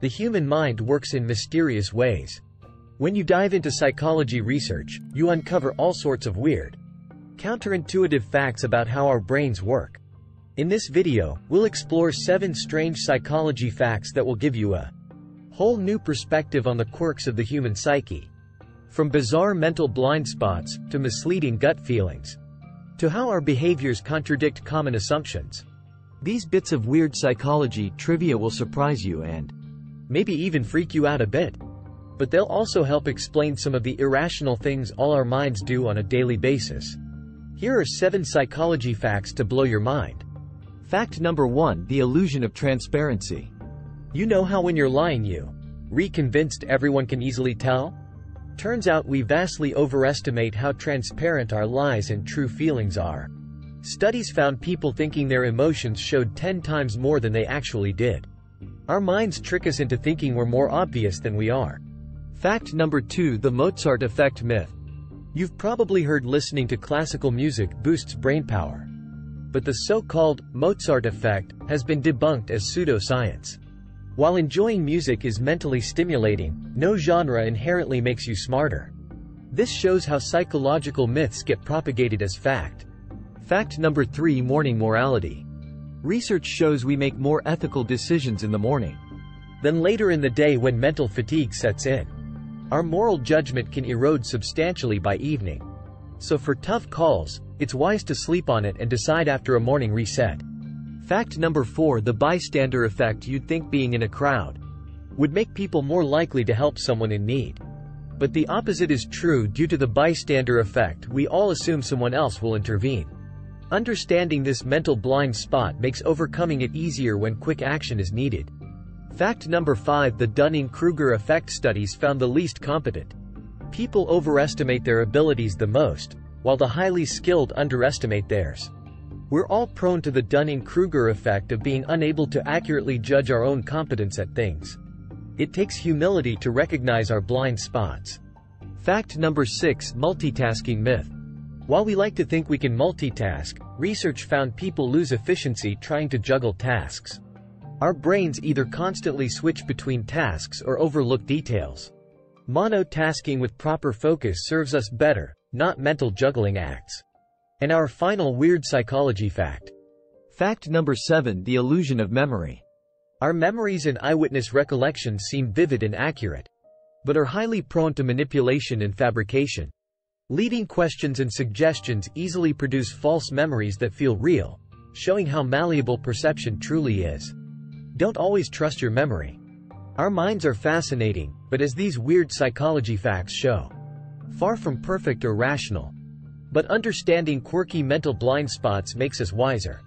The human mind works in mysterious ways. When you dive into psychology research, you uncover all sorts of weird, counterintuitive facts about how our brains work. In this video, we'll explore 7 strange psychology facts that will give you a whole new perspective on the quirks of the human psyche. From bizarre mental blind spots, to misleading gut feelings, to how our behaviors contradict common assumptions. These bits of weird psychology trivia will surprise you and maybe even freak you out a bit. But they'll also help explain some of the irrational things all our minds do on a daily basis. Here are 7 psychology facts to blow your mind. Fact number 1, the illusion of transparency. You know how when you're lying you re-convinced everyone can easily tell? Turns out we vastly overestimate how transparent our lies and true feelings are. Studies found people thinking their emotions showed 10 times more than they actually did. Our minds trick us into thinking we're more obvious than we are. Fact number 2, the Mozart effect myth. You've probably heard listening to classical music boosts brain power. But the so-called Mozart effect has been debunked as pseudoscience. While enjoying music is mentally stimulating, no genre inherently makes you smarter. This shows how psychological myths get propagated as fact. Fact number 3, morning morality. Research shows we make more ethical decisions in the morning than later in the day when mental fatigue sets in. Our moral judgment can erode substantially by evening. So for tough calls, it's wise to sleep on it and decide after a morning reset. Fact number 4, the bystander effect. You'd think being in a crowd would make people more likely to help someone in need. But the opposite is true. Due to the bystander effect, we all assume someone else will intervene. Understanding this mental blind spot makes overcoming it easier when quick action is needed. Fact number 5, the Dunning-Kruger effect. Studies found the least competent people overestimate their abilities the most, while the highly skilled underestimate theirs. We're all prone to the Dunning-Kruger effect of being unable to accurately judge our own competence at things. It takes humility to recognize our blind spots. Fact number 6, multitasking myth. While we like to think we can multitask, research found people lose efficiency trying to juggle tasks. Our brains either constantly switch between tasks or overlook details. Monotasking with proper focus serves us better, not mental juggling acts. And our final weird psychology fact. Fact number 7, the illusion of memory. Our memories and eyewitness recollections seem vivid and accurate, but are highly prone to manipulation and fabrication. Leading questions and suggestions easily produce false memories that feel real, showing how malleable perception truly is. Don't always trust your memory. Our minds are fascinating, but as these weird psychology facts show, far from perfect or rational. But understanding quirky mental blind spots makes us wiser.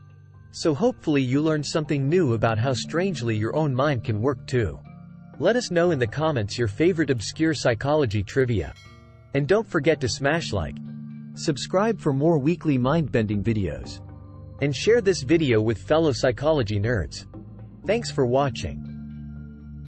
So hopefully you learned something new about how strangely your own mind can work too. Let us know in the comments your favorite obscure psychology trivia. And don't forget to smash like, subscribe for more weekly mind-bending videos, and share this video with fellow psychology nerds. Thanks for watching.